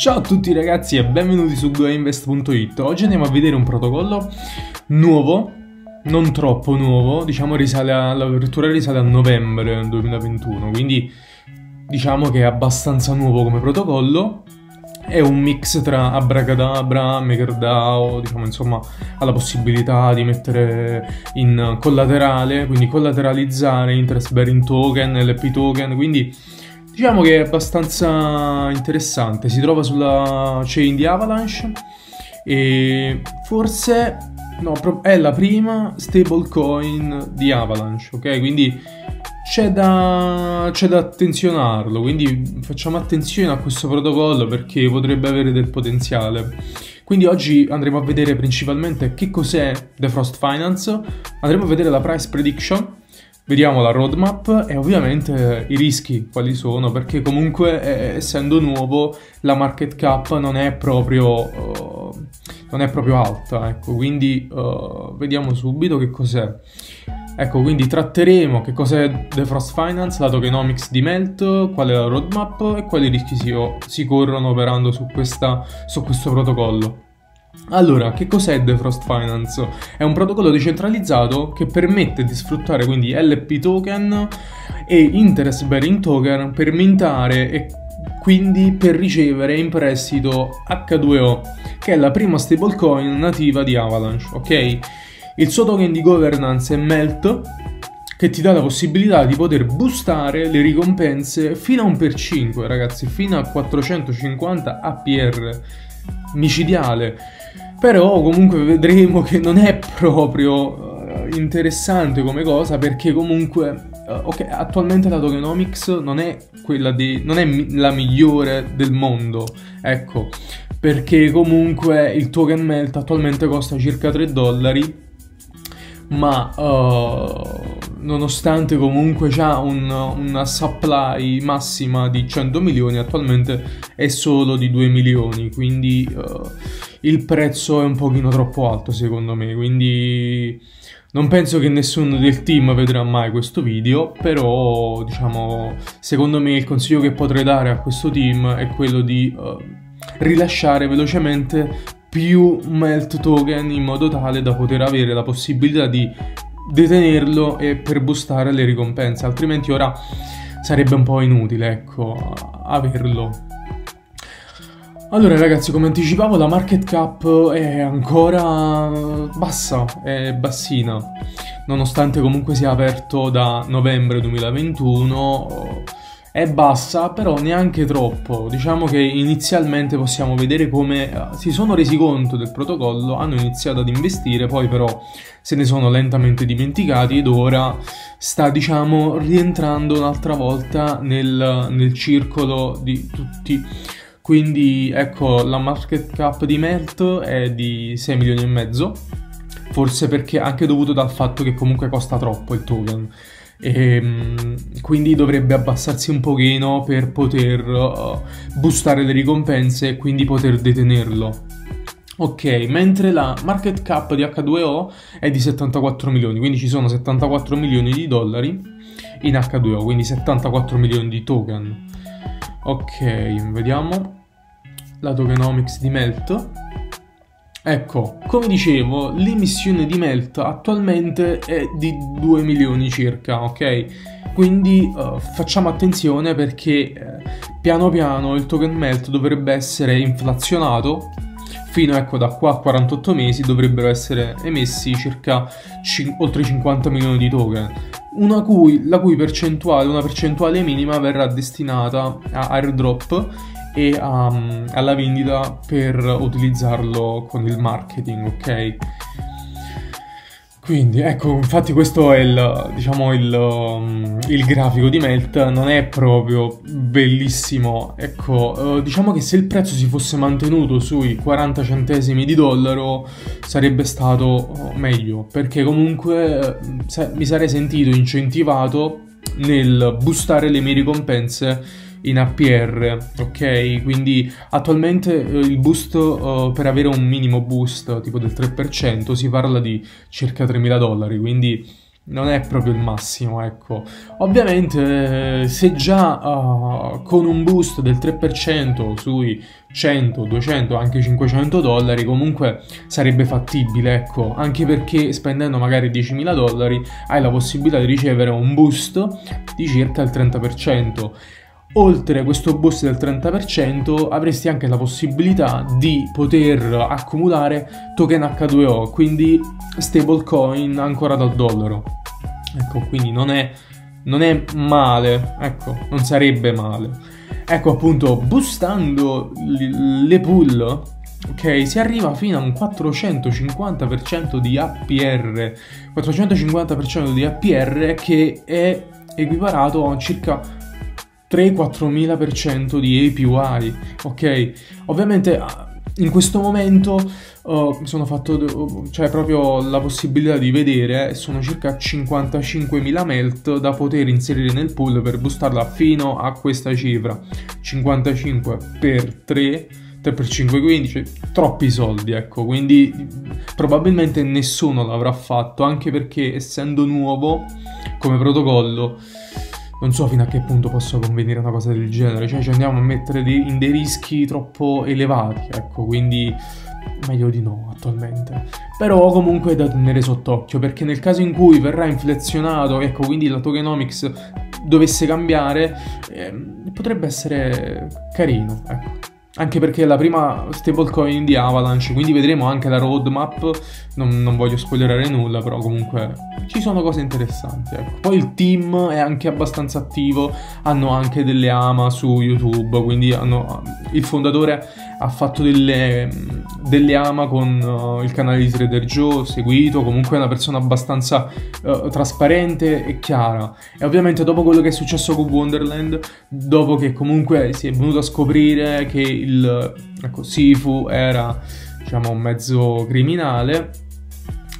Ciao a tutti ragazzi e benvenuti su GoInvest.it. Oggi andiamo a vedere un protocollo nuovo, non troppo nuovo, diciamo risale a novembre 2021, quindi diciamo che è abbastanza nuovo come protocollo. È un mix tra Abracadabra, MakerDAO, diciamo insomma ha la possibilità di mettere in collaterale, quindi collateralizzare interest bearing token, LP token, quindi diciamo che è abbastanza interessante. Si trova sulla chain di Avalanche e forse no, è la prima stablecoin di Avalanche, ok? Quindi c'è da attenzionarlo, quindi facciamo attenzione a questo protocollo perché potrebbe avere del potenziale. Quindi oggi andremo a vedere principalmente che cos'è Defrost Finance, andremo a vedere la price prediction, vediamo la roadmap e ovviamente i rischi quali sono, perché comunque essendo nuovo la market cap non è proprio alta, ecco. Quindi vediamo subito che cos'è. Ecco, quindi tratteremo che cos'è Defrost Finance, la tokenomics di Melt, qual è la roadmap e quali rischi si corrono operando su questo protocollo. Allora, che cos'è Defrost Finance? È un protocollo decentralizzato che permette di sfruttare quindi LP token e interest bearing token per mintare e quindi per ricevere in prestito H2O, che è la prima stablecoin nativa di Avalanche, ok? Il suo token di governance è Melt, che ti dà la possibilità di poter boostare le ricompense fino a 1x5, ragazzi, fino a 450 APR. Micidiale, però comunque vedremo che non è proprio interessante come cosa, perché comunque ok, attualmente la tokenomics non è la migliore del mondo, ecco, perché comunque il token Melt attualmente costa circa $3, ma nonostante comunque c'ha una supply massima di 100 milioni, attualmente è solo di 2 milioni, quindi il prezzo è un pochino troppo alto secondo me, quindi non penso che nessuno del team vedrà mai questo video, però diciamo secondo me il consiglio che potrei dare a questo team è quello di rilasciare velocemente più Melt token in modo tale da poter avere la possibilità di detenerlo e per boostare le ricompense, altrimenti ora sarebbe un po' inutile, ecco, averlo. Allora ragazzi, come anticipavo, la market cap è ancora bassa, è bassina, nonostante comunque sia aperto da novembre 2021. È bassa, però neanche troppo. Diciamo che inizialmente possiamo vedere come si sono resi conto del protocollo, hanno iniziato ad investire, poi però se ne sono lentamente dimenticati ed ora sta, diciamo, rientrando un'altra volta nel circolo di tutti. Quindi ecco, la market cap di Melt è di 6,5 milioni, forse perché anche dovuto dal fatto che comunque costa troppo il token. E quindi dovrebbe abbassarsi un pochino per poter boostare le ricompense e quindi poter detenerlo, ok? Mentre la market cap di H2O è di 74 milioni, quindi ci sono $74 milioni in H2O, quindi 74 milioni di token. Ok, vediamo la tokenomics di Melt. Ecco, come dicevo, l'emissione di Melt attualmente è di 2 milioni circa, ok? Quindi facciamo attenzione perché piano piano il token Melt dovrebbe essere inflazionato, fino, ecco, da qua a 48 mesi dovrebbero essere emessi circa oltre 50 milioni di token, la cui percentuale, una percentuale minima verrà destinata a airdrop e alla vendita per utilizzarlo con il marketing, ok? Quindi ecco, infatti questo è il grafico di Melt, non è proprio bellissimo, ecco. Diciamo che se il prezzo si fosse mantenuto sui $0,40 sarebbe stato meglio, perché comunque mi sarei sentito incentivato nel boostare le mie ricompense in APR, ok? Quindi attualmente il boost per avere un minimo boost tipo del 3% si parla di circa $3.000, quindi non è proprio il massimo, ecco. Ovviamente se già con un boost del 3% sui 100, 200, anche 500 dollari comunque sarebbe fattibile, ecco, anche perché spendendo magari 10.000 dollari hai la possibilità di ricevere un boost di circa il 30%. Oltre a questo boost del 30% avresti anche la possibilità di poter accumulare token H2O, quindi stablecoin ancorata al dollaro. Ecco, quindi non è male, ecco, non sarebbe male. Ecco, appunto, boostando le pool, ok, si arriva fino a un 450% di APR, 450% di APR che è equiparato a circa 3-4.000% di APY, ok? Ovviamente in questo momento mi sono fatto, cioè, proprio la possibilità di vedere, sono circa 55.000 melt da poter inserire nel pool per boostarla fino a questa cifra. 55 per 3 per 5, 15, troppi soldi, ecco, quindi probabilmente nessuno l'avrà fatto, anche perché essendo nuovo come protocollo non so fino a che punto posso convenire una cosa del genere, cioè ci andiamo a mettere in dei rischi troppo elevati, ecco, quindi meglio di no attualmente. Però comunque è da tenere sott'occhio, perché nel caso in cui verrà inflazionato, ecco, quindi la tokenomics dovesse cambiare, potrebbe essere carino, ecco. Anche perché è la prima stablecoin di Avalanche, quindi vedremo anche la roadmap, non voglio spoilerare nulla, però comunque ci sono cose interessanti, ecco. Poi il team è anche abbastanza attivo, hanno anche delle ama su YouTube, quindi il fondatore ha fatto delle ama con il canale di Trader Joe, seguito, comunque è una persona abbastanza trasparente e chiara. E ovviamente dopo quello che è successo con Wonderland, dopo che comunque si è venuto a scoprire che ecco, Sifu era, diciamo, un mezzo criminale,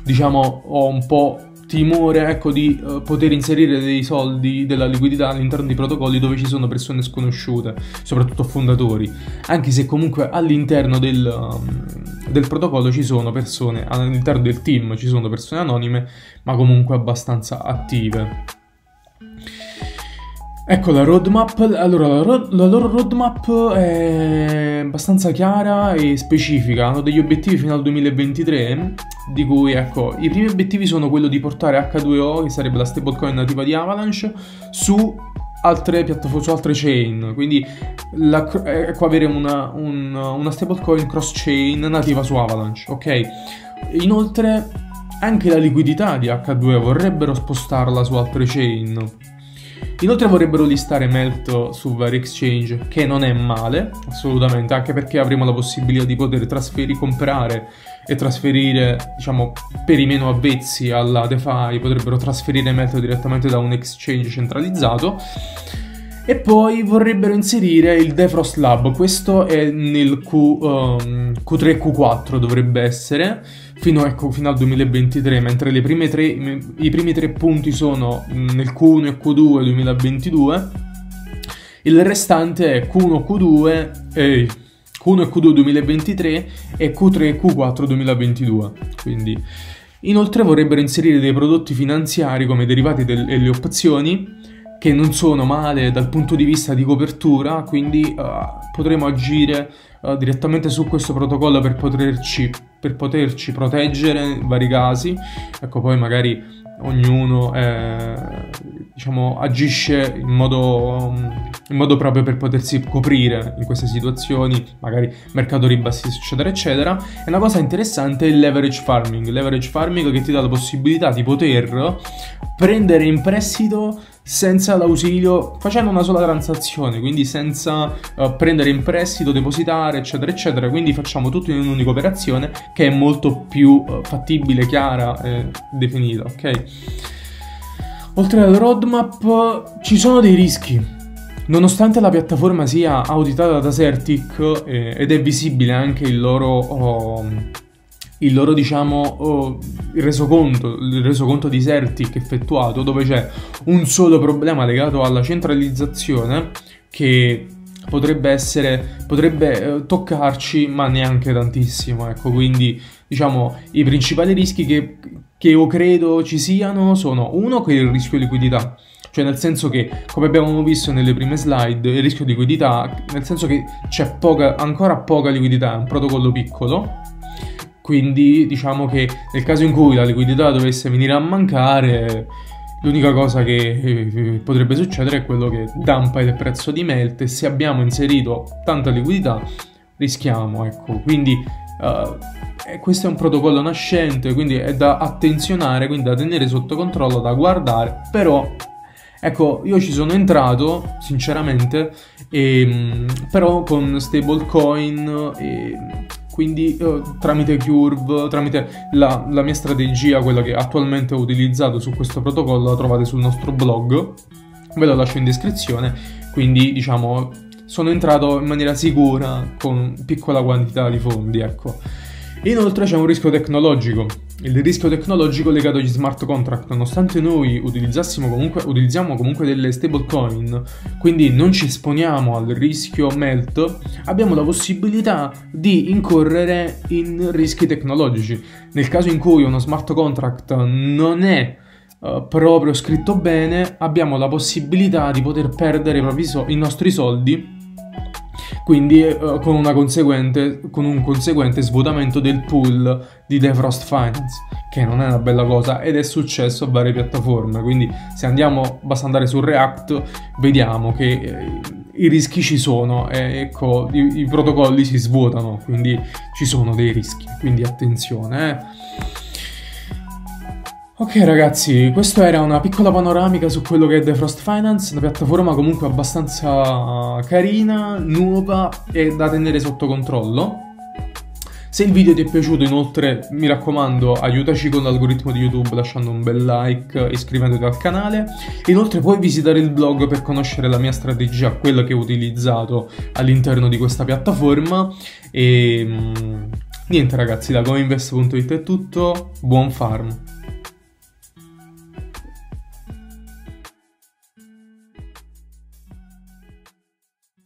diciamo, ho un po' timore, ecco, di poter inserire dei soldi, della liquidità all'interno di protocolli dove ci sono persone sconosciute, soprattutto fondatori, anche se comunque all'interno del protocollo ci sono persone, all'interno del team ci sono persone anonime, ma comunque abbastanza attive. Ecco la roadmap, allora la loro roadmap è abbastanza chiara e specifica, hanno degli obiettivi fino al 2023, di cui, ecco, i primi obiettivi sono quello di portare H2O, che sarebbe la stablecoin nativa di Avalanche, su altre piattaforme, su altre chain, quindi ecco, avere una stablecoin cross-chain nativa su Avalanche, ok? Inoltre anche la liquidità di H2O vorrebbero spostarla su altre chain. Inoltre vorrebbero listare Melt su vari exchange, che non è male, assolutamente, anche perché avremo la possibilità di poter comprare e trasferire, diciamo, per i meno avvezzi alla DeFi, potrebbero trasferire Melt direttamente da un exchange centralizzato. E poi vorrebbero inserire il Defrost Lab, questo è nel Q3 Q4 dovrebbe essere, fino al 2023, mentre i primi tre punti sono nel Q1 e Q2 2022, il restante è Q1 e Q2 2023 e Q3 e Q4 2022, quindi. Inoltre vorrebbero inserire dei prodotti finanziari come derivati e le opzioni, che non sono male dal punto di vista di copertura, quindi potremo agire direttamente su questo protocollo per poterci proteggere in vari casi. Ecco, poi magari ognuno diciamo, agisce in modo proprio per potersi coprire in queste situazioni, magari mercato ribassi, eccetera eccetera. E una cosa interessante è il leverage farming, che ti dà la possibilità di poter prendere in prestito senza l'ausilio, facendo una sola transazione, quindi senza prendere in prestito, depositare, eccetera eccetera. Quindi facciamo tutto in un'unica operazione, che è molto più fattibile, chiara e definita, ok? Oltre alla roadmap ci sono dei rischi. Nonostante la piattaforma sia auditata da Certic ed è visibile anche il loro, diciamo, il resoconto di Certic effettuato, dove c'è un solo problema legato alla centralizzazione che potrebbe toccarci, ma neanche tantissimo, ecco, quindi diciamo, i principali rischi che io credo ci siano sono: uno, che è il rischio liquidità, cioè nel senso che, come abbiamo visto nelle prime slide, il rischio di liquidità, nel senso che c'è ancora poca liquidità, è un protocollo piccolo, quindi diciamo che nel caso in cui la liquidità dovesse venire a mancare, l'unica cosa che potrebbe succedere è quello che dampa il prezzo di Melt, e se abbiamo inserito tanta liquidità rischiamo, ecco. Quindi questo è un protocollo nascente, quindi è da attenzionare, quindi da tenere sotto controllo, da guardare. Però ecco, io ci sono entrato sinceramente, però con stablecoin, quindi tramite Curve, tramite la mia strategia, quella che attualmente ho utilizzato su questo protocollo, la trovate sul nostro blog, ve la lascio in descrizione. Quindi diciamo sono entrato in maniera sicura con piccola quantità di fondi, ecco. Inoltre c'è un rischio tecnologico, il rischio tecnologico legato agli smart contract. Nonostante noi utilizziamo comunque delle stablecoin, quindi non ci esponiamo al rischio Melt, abbiamo la possibilità di incorrere in rischi tecnologici. Nel caso in cui uno smart contract non è proprio scritto bene, abbiamo la possibilità di poter perdere i nostri soldi, quindi con un conseguente svuotamento del pool di Defrost Finance, che non è una bella cosa, ed è successo a varie piattaforme. Quindi se basta andare su React, vediamo che i rischi ci sono, ecco, i protocolli si svuotano, quindi ci sono dei rischi, quindi attenzione, Ok ragazzi, questa era una piccola panoramica su quello che è Defrost Finance, una piattaforma comunque abbastanza carina, nuova e da tenere sotto controllo. Se il video ti è piaciuto, inoltre, mi raccomando, aiutaci con l'algoritmo di YouTube lasciando un bel like, iscrivendoti al canale. Inoltre puoi visitare il blog per conoscere la mia strategia, quella che ho utilizzato all'interno di questa piattaforma. E niente ragazzi, da GoInvest.it è tutto, buon farm!